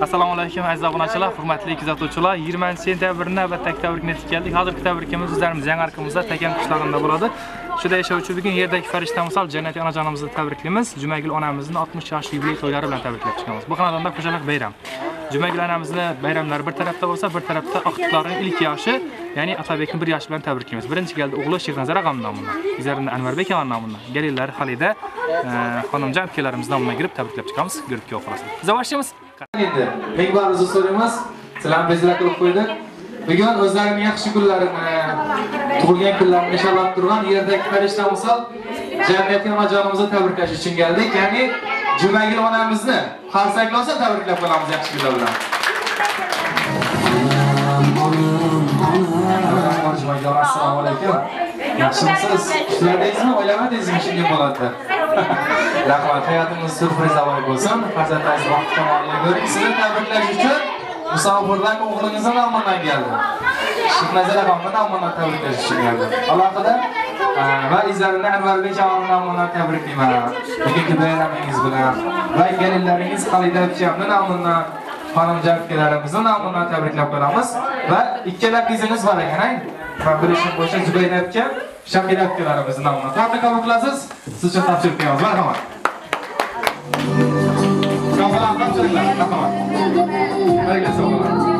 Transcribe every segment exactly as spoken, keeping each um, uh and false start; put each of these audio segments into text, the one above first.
Assalomu alaykum aziz obunachilar, hurmatli kuzatuvchilar. yigirmanchi sentyabrning navbatdagi tabrikni yetib keldik. Hozirgi tabrikimiz o'zlarimiz yangi arkamizda Takan qishlog'ida bo'ladi. Shuda yashovchi bugun yerdagi farishta misol jannat onajonimizni tabriklaymiz. Jumagul onamizni oltmish yoshli yubiley to'ylari bilan tabriklab chiqamiz. Bu xonadonda xushalik bayram. Jumagul onamizni bayramlar bir tarafda bo'lsa, bir tarafda oqitlarning ilk yoshi, ya'ni Atabekning bir yoshi bilan tabriklaymiz. Birinchi galda o'g'li Shehnazar ag'amdan bundan. Izarni Anvarbek ag'amdan. Galillar Xalida xonimjon akalarimizdan bundan girib tabriklab chiqamiz. Guruhga o'xrasin. Biz boshlashimiz. Endi peygamberimiz so'raymiz. Salam bezlar qilib qo'ydi. Bugun o'zlarining yaxshi kunlarini, tug'ilgan kunlarini nishonlab turgan yerdagi farishta misol jannat onajonimizni tabriklash uchun keldik. Ya'ni Jumagul onamizni qarsaklasa tabriklab qolamiz yaxshi kunlar bilan. Assalomu alaykum. Yaxshimisiz? Ishladingizmi, o'ylamadingizmi shunday bo'ladi? Rahmat, hayatımız sürpriz havayı bulsun. Farzatlarınız vakti tamamını görün. Sizin tebrikler için musafirler oğlunuzun Alman'dan geldi. Şıknazar Efendi'nin Alman'dan tebrikler için geldi. Allah'a kadar ve izlerinde Enver Bey canının Alman'dan tebrikliyim. Bugünkü beğenmeniz bile. Ve gelinleriniz Halide Öpçem'nin Alman'dan, hanımca öpkelerimizin Alman'dan tebrikler koyalımız. Ve ikkeler diziniz var yani. Ben bir işin boşu Zübeyir Öpçem. Şakir Öpkelerimizin Alman'dan. Tatlı kabuklasız. Siz çok tatlı öpkeyiniz. Merhaba. Kafalar, kafalar, kafalar. Herkes kafalar.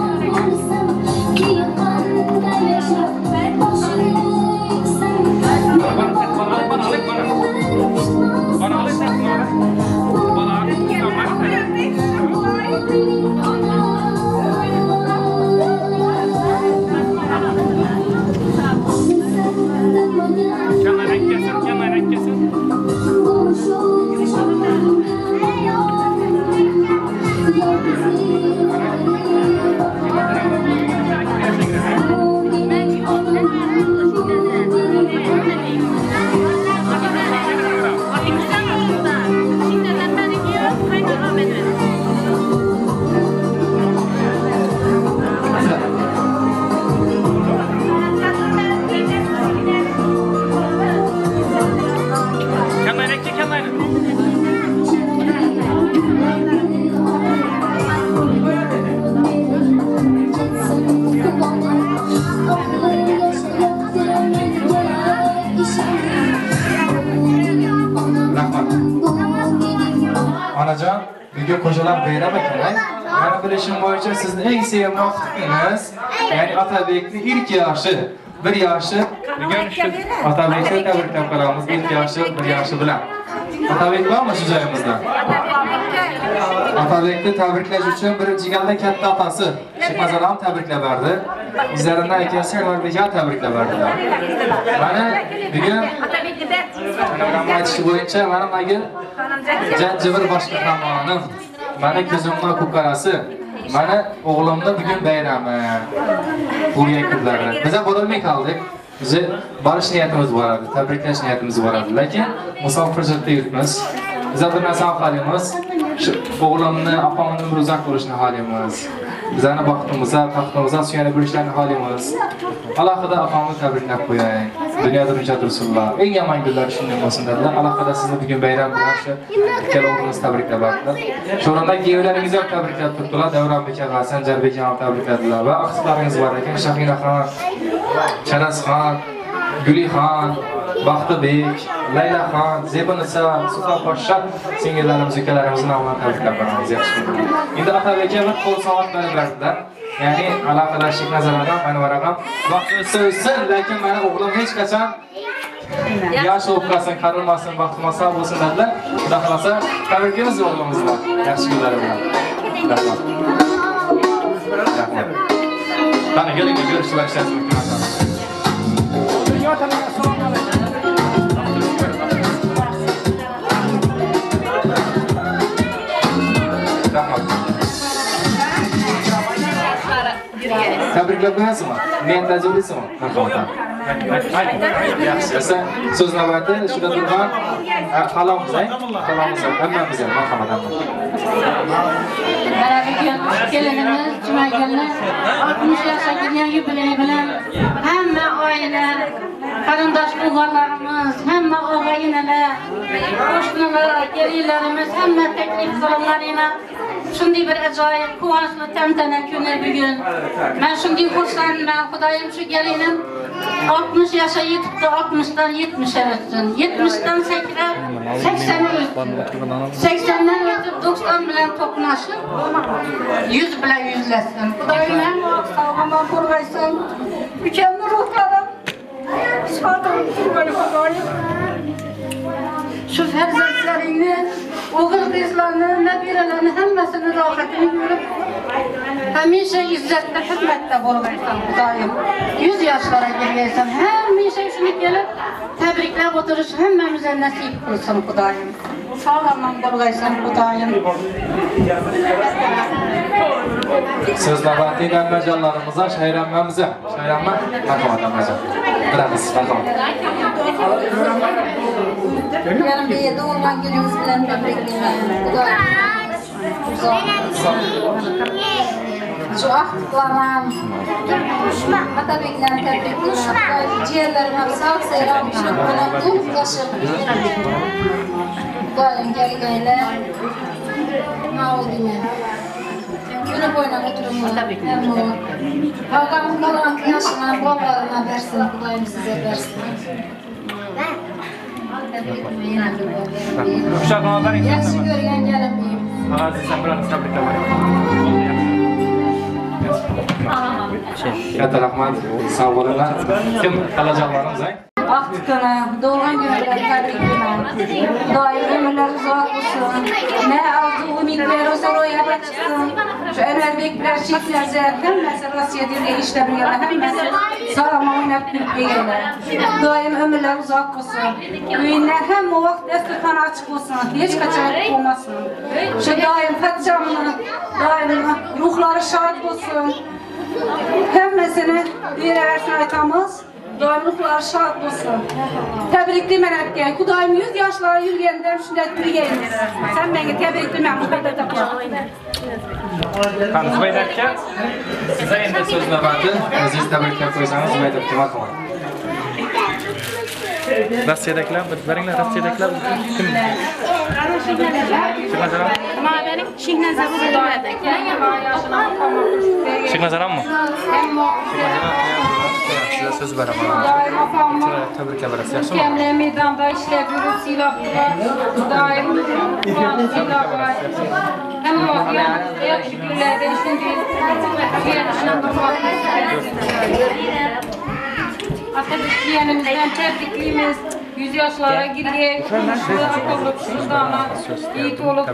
Anacan, bugün kocalar bayram ekiler. Yani bir işin boyunca sizin en sevdiğiniz vakitiniz, yani Atabek'nin ilk yaşı, bir yaşı. Bugün şu Atabek'e tebrikler koyalımız, ilk yaşı, bir yaşı bilen. Atabek var mı şu cayımızda? Atabek'te tebrikler için bir cigalda katta atası. Şıkmaz adam tebrikler verdi. Bizlerinden ikisi Anvarbekan tebrikler verdiler. Yani bugün Anamdan işi boyunca benim Cevir Başkanım, bana gözümden kukarası, bana oğlumda bugün bayramı, buraya kutlarlar. Bize bölünmek kaldık, bize barış niyetimiz vardı, tebrikleş niyetimiz vardı. Lakin musafircilikte yürütmez, bize bir mesaf halimiz, oğlumun, apamının bir uzak duruşun halimiz, bize baktığımıza, taktığımıza suyana görüşlerin halimiz. Allah'a da apamını tebrikler koyayım. Dünyada Rücat Resulullah. En yaman günler şimdi olsun dediler. Allah kadar sizinle bugün bayram günahşı ülkel olduğunuz tebrikle baktılar. Şorundaki evlerinizi yok tebrikler tuttular. Devran Bekar, Sencer Bekar'ı tebriklediler. Ve aksılarınız var iken Şahin Akhan, Çenes Khan, Güli Khan, Bahtı Bek, Leyla Khan, Zeban İsa, Sultan Paşa sinirlerimiz, ülkelerimizin avlan tebrikler bana. Şimdi Atabek'e bir kol sağlıkları verdiler. Yani Allah kadar şık nazarlardan ben varagam. Vakti ölse ölsün, lakin bana oğlum hiç kaçan yaş olup kalsın, karılmasın, vakti masal olsun dediler. Dağılasa tebrikimiz oğlumuzla. Yaşı günlerimle. Dağılma. Dağılma. Tanrı gelin de görüşürler işte. Dünya tanrı. Tebrikler koyasın mı? Niyetler zorluyorsun mu? Mesela söz nabati, şurada durma halamız ay, halamız ay, emmemiz ay, merhamet emmemiz. Merhaba, gelinimiz, cuma gelinler, altmış yaşa gidiyen yübileyi bilen, hemme aileler, karındaş bulgarlarımız, hemme ağayinler, koşkunalar, gelilerimiz, hemme teknik sorunlarıyla, Şimdi bir acayip kuvançlı temtene günü bugün. Ben şimdi kursandım, Hudayım şu gelinim altmış yaşa yetip de altmıştan yetmişe ötsün. yetmişten sekre seksene ötsün. seksenden ötüp doksan bilen toplaşın, yüz bilen yüzlesin. Hudayım hem sağlama kurgaysın. Mükemmel ruhlarım. Sıfatım kurbanı Hudayım. Şu ferzatlarını, oğul kızlarını, nebirelerini, hemmesini rahatını görüp hemişe izzetli, hürmetle bulgaysan Hudayım. Yüz yaşlara gelgeysen, hemişe şunu gelip tebrikler oturuş, hemmemize nasip kılsın Hudayım. Sağlamdan bulgaysan Hudayım. Söz nabati nabbecanlarımıza, şehrenmemize, şehrenme, takım adamıza. Bırakız, takım. Benim de doğulan günümüz bilen tebriklerim. Hudayım. Şu ahtıklarım. Hatta bekleyen tebriklerim. Ciğerlerim hep sağ seyranmışım. Bana dur kaşık. Hudayım gel geyle. Mağudine. Günü boyuna oturumu. Kavgamın kalan yaşına, babalarına versin. Hudayım size versin. Yaxşı görgən gəlməyim. Azizəm, bırak sabit davayım. Qədə rəhmət, sağ olunlar. Kim qalacaqlarımız ay? Vaxt günü, doğulan günləri təbrik günü. Daim ömürlər uzaq olsun. Nə arzu, ümidlər, özə royaba çıxsın. Şu Ənəlbəklər, şiklər, zəhətlər, məsəl Rasiya dildə işlə bilgələr. Həm məsəl sağlama oynaq bilgələr. Daim ömürlər uzaq olsun. Güyünlər həm o vaxt dəstəxana açıq olsun. Heç qaçarıq olmasın. Şu daim fətcamını, daim ruhları şad olsun. Həm məsələ bir əvərsin aytamız. Daimliklar şad olsun. Təbrikli mənəbgən. Hudayım yüz yaşlara yürgəndən şünnət bir gəyiniz. Sən mənə təbrikli mənəbgən. Xanım Zübeydəkən, sizə indi sözlə vardı. Əziz təbriklər qoysanız Zübeydəkən var. Rastiyədəklər, bərinlər rastiyədəklər. Kim? Şıqnazaram? Məbənim Şıqnazaram Zübeydəklər. Şıqnazaram mı? Şıqnazaram. Sizə söz verəm ona. Təbrik edərəs, yaxşı mı? Kəmlə meydanda işlə görür, silahlar, daim, silahlar. Həm mafiyat, yaxşı günlərdə işin deyil. Yaxşıdan durmaq istəyirəm. Artıq işləyənimizdən təbrikliyimiz. Yüz yaşlara girək, konuşuq, akıllı, şüzdana, yiğit olub, dolar,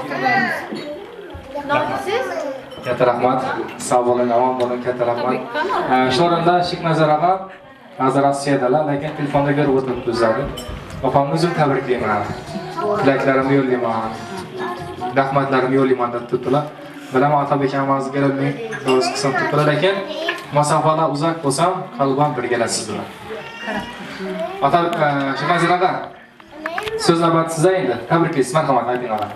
oturlarımız. Nafisiz? Kətə rəhmət, sağ olun, aman olun, kətə rəhmət. Şorunda Şıqnazar ağa, hazır Asiyadələr, ləkən telefonda görüb oturup düzədi. Qapamın üzüm təbrikliyim ağa. Diləklərimi yolluyum ağa. Rəhmətlərimi yolluyum ağa tutdular. Biləm, atabə kəməz gələlmək, doğrusu qısım tutdular. Ləkən, masafada uzaq olsam, qalban bir gələsizdirlər. Atabə, Şıqnazar ağa, söz növbət sizə indi. Təbrikliyiz, mərhamat, aydın ağa.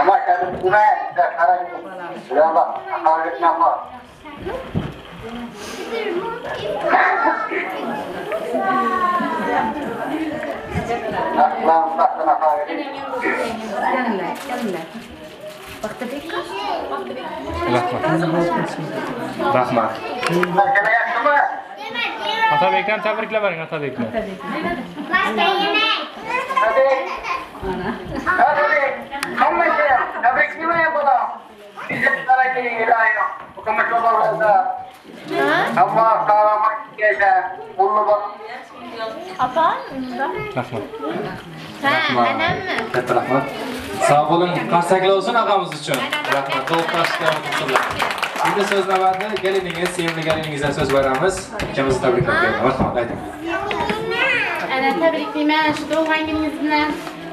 Ama tabii buna da karar baba karar yapma. Allah'ım sana karar. Gelme, gelme. Vakti bekle. Rahmat. Rahmat. Atabek'ten tebrikler verin Atabek'ten. Atabek. Atabek. Komşu. Tebrik mi var burada? Bizim tarafı geliyor. Bu komşu burada. Ama sağlamak geldi. Bunu bak. Apa? Rahmat. Rahmat. Evet rahmat. Sağ olun. Karsaklı olsun ağamız için. Rahmat. Toplaştılar. Şimdi söz ne vardı? Gelininiz, sevimli gelininize söz veririz. İkimizi tebrik ediyorum. Rahmat. Haydi. Evet tebrikliyim. Şu doğan gününüzle.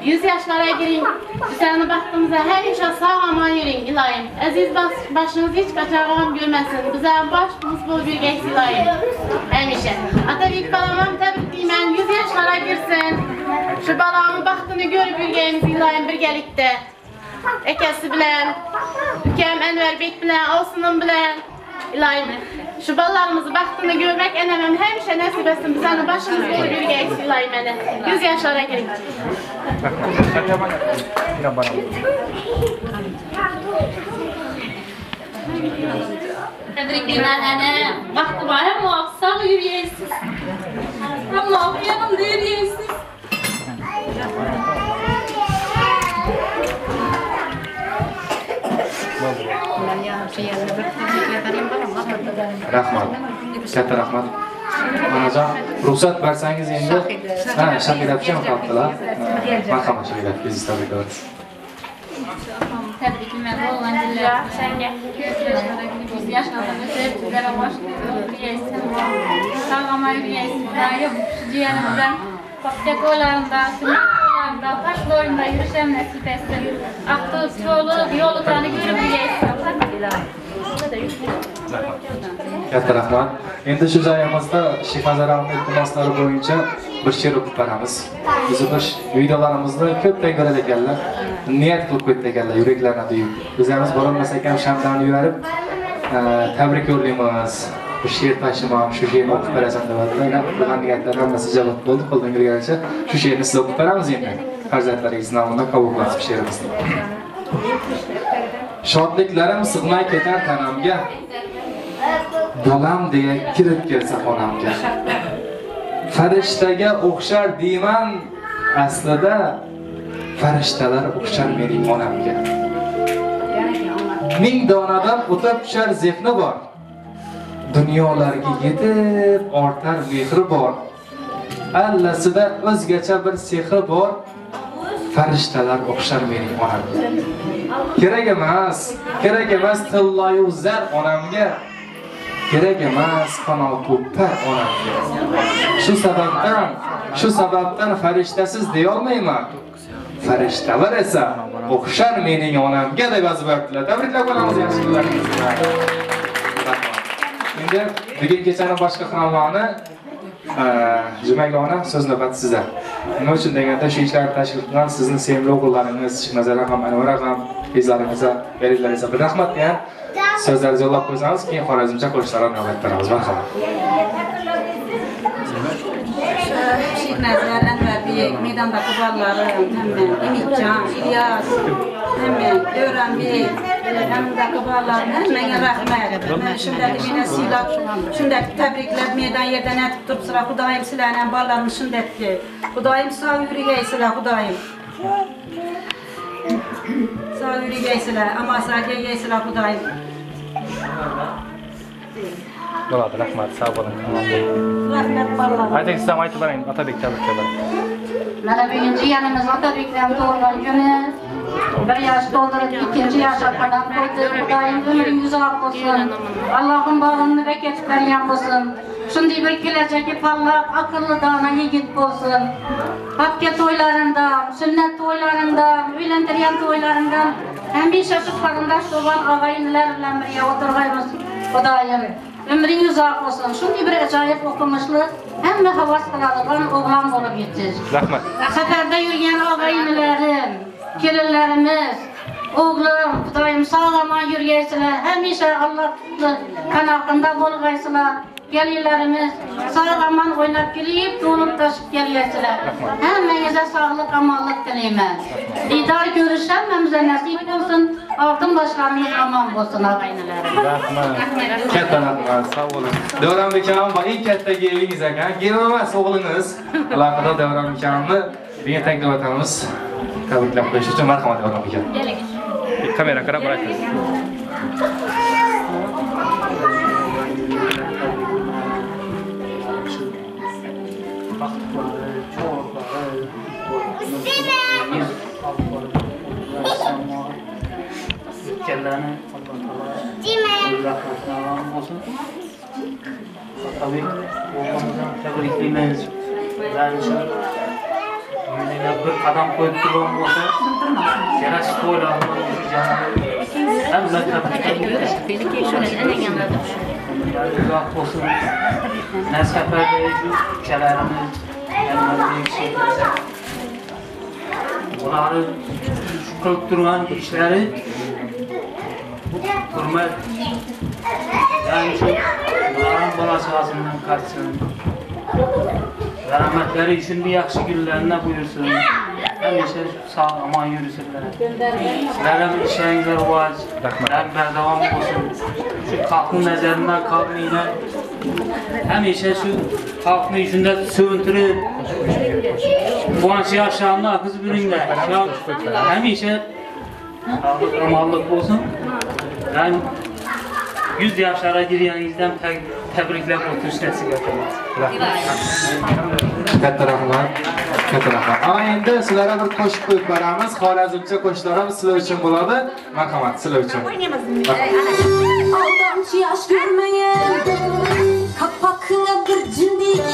Yüz yaşlara girin, güzelini baktığımıza her işe sağ aman yürüyün İlayim. Aziz başınız hiç kaçağım görmesin, güzel başımız bu bir genç İlayim. Hemşe. Atabek balamam tabii ben yüz yaşlara girsin. Şu balamın baktığını gör bir genç İlayim bir gelikte. Ekesi bilen, Hüküm Enver Bek bilen, Olsun'un bilen İlayim. Şu ballarımızı baktığında görmek en önemli. Hemşe nasip etsin bize onu başımız boyu bilgi eksilayım beni. Yüz yaşlara gelin. Tebrikler anne. Vakti var hem muhafızlar yürüyesiz. Hem muhafızlarım da yürüyesiz. Rahmat. Katta rahmat. Manacan, ruhsat versangiz endi. Ha, Şakiratçı mı kaldılar? Merhaba Şakirat, bizi tabii gördük. Tebrikler olan dillerine. Sen gel. Biz yaşlandığımızda sizlere başlıyoruz. Üyesin. Sağlama üyesin. Dayım, ciğerimizden, paket olandan, sınıflarından, parklarında yürüyüşem nasip etsin. Aklı, çoğulu, yoluklarını görüp üyesin. Katta rahmat. Endi shu joyimizda Shehzod Ahmed qiroatlari bo'yicha bir she'r o'qib beramiz. Biz bir videolarimizda ko'pdan ko'rar ekanlar, niyat qilib ketdi ekanlar, yuraklarni duyib. Bizlarimiz borolmasak ham shamdan yuvarib, tabriklaymiz. Bu she'r tashimam, shu she'rni o'qib berasan deganlar, qilgan niyatlarim hammasi javob bo'ldi, qo'ldan kelganicha shu she'rni sizga o'qib beramiz endi. Farzandlaringiz nomidan qabul qilasiz she'rimizni. Shodliklarim sig'may ketar tanamga. Bolam deya kirib kelsa xonamga. Farishtaga o'xshar deyman, aslida farishtalar o'xshar mening onamga. Ming donadan o'tab tushar zehni bor. Dunyolarga yetib ortar mehri bor. Allasida o'zgacha bir sehri bor. Farishtalar o'xshar mening onamga. Kerak emas, kerak emas tilloyu zar onamga. Gerek emas qanotu par onamga. Shu sababdan, shu sababdan farishtasiz deya olmayman. Farishtalar esa o'xshar mening onamga deb azbardilar. Tabriklar bo'lamiz yaxshi kunlaringizga. Endi bugun kechaning boshqa xonalari Jumaylona so'z navbati sizga. Nima uchun deganda shu ishlarni tashkil qilgan sizning sevimli o'g'illaringiz, Shahnoza ham, Anvara ham, izlarimizga, berillarga bir rahmat deya. Sözlerinizi yollab koysanız ki, Xorazmcha qo'shiqlarni navbatlarimiz var. Shehzod, Anvarbek, meydondagi bolalar, Umidjon, Ilyos, Davronbek, meydondagi bolalar, hammaga rahmat. Mana shundagi siylat, shundagi tabriklar medan yerdan atib turibsizlar. Xudoyim sizlarni ham bolalarni shundayki, Xudoyim sog' yuraysizlar, Xudoyim. Sog' yuraysizlar, amasiyatga yuraysizlar, Xudoyim. Bo'ladi, rahmat, sağ olun. Rahmat ballar. Ayting sizam aytib bering, Otabek tabriklalar. Mana bugungi jiyanimiz Otabekdan tug'ilgan kuni bir yosh to'ldirib, ikkinchi yoshga qadam qo'ydi. Xudoyim umringiz uzoq bo'lsin. Allohim bag'ringni berkitib bergan bo'lsin. Shunday bir kelajagi parlaq, aqlli, dono yigit bo'lsin. Patka to'ylarida, sunnat to'ylarida, uylantirgan to'ylarida hamisha shu qarindosh to'g'an og'aynilar bilan birga o'tirg'aymiz. Xudoyim, ömrünüz uzoq bo'lsin. Shunday bir ajoyib o'qimishli, hamma havas qiladigan o'g'lon bo'lib yetish. Rahmat. Safarda yurgan og'aynilarim, kelinlarimiz, o'g'lim, Xudoyim sog'lomon yurgaysizlar. Hamisha Alloh panohida bo'lgaysizlar. Gelinlerimiz sağlaman oynap gelip dolup taşıp geliyesiler. Hemenize sağlık amanlık dileyim. İdar görüşememize nasip olsun. Altın başlarımız aman olsun ağaynilerim. Rahmet. Katta rahmet. Sağ olun. Davron Bekanım var. İlk katta geliniz. Gelinmez oğlunuz. Alakada Davron Bekanım'ı bir tek davetanımız. Tebrikler koşuşun. Merhaba Davron Bekanım. Gelin. Kamera kara bırakın. Kellerine Allah rahmet olsun. Tabii oğlumuzdan tebriklerimiz. Yine bir adam koydu bu olsa yana spoiler Allah tebriklerimiz. Belki şunun en önemli Allah olsun. Neseferde kellerimiz yani bir şey. Onları koyduran işleri hürmet, yani çok balası ağzından kaçsın. Rahmetleri için bir yakşı günlerine buyursun. Hemşe sağ aman yürüsünler. Sizlere bir işlerinize uvaç. Rahmetler devam olsun. Şu kalkın nezerinden kalkmayla. Hemşe şu kalkın içinde sövüntürü. Bu an şey aşağımda akız bürünler. Hemşe amallık olsun. Ben yüz yaşlara giryenizden təbriklə oturuşdəsi gətirmək. Kataraqlar, kataraqlar. Ama indi sizlərə bir qoşuq qoyub bərəmiz, xalazımca qoşuqlarımız sizlər üçün buladı. Makamat, sizlər üçün. Aldamçı yaş görməyəm, kapakına bir cindik.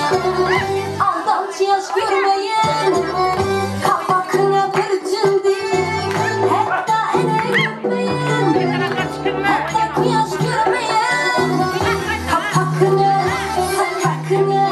Aldamçı yaş görməyəm, kapakına bir cindik. Hətta elə görməyəm, hətta quyaş görməyəm. Altyazı M.K.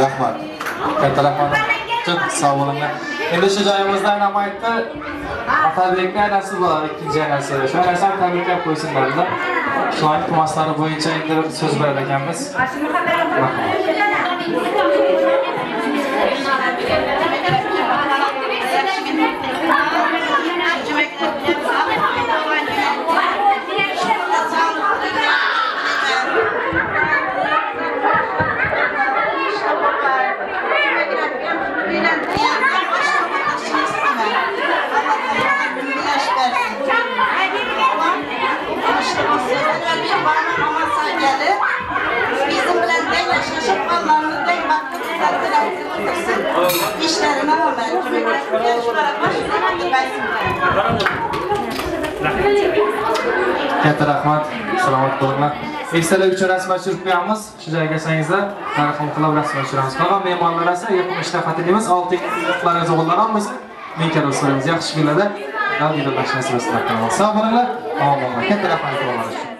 Rahmat. Katta rahmat. Çok sağ olunlar. Endi shu joyimizdan ham aytdi. Tabriklar nasib bo'lar ikkinchi yanasiga. Shunday san tabriklar qo'ysinlar. Shoir to'maslari bo'yicha endi so'z berar ekanmiz. İşlerime rağmen katta rahmat, salomat bo'linglar. Ekstralar uchun rasman tushirib qo'yamiz. Shu joyga kelsangiz-da, marhamat qilib rasman tushiramiz. Qolgan mehmonlar esa yo'q ishlafati deymiz. Olti qizlarimiz, o'g'illarimiz, menga do'stlarimiz yaxshi kunlarda, qalbingizda baxshinasiz. Sog' bo'linglar, omon bo'linglar. Katta rahmat.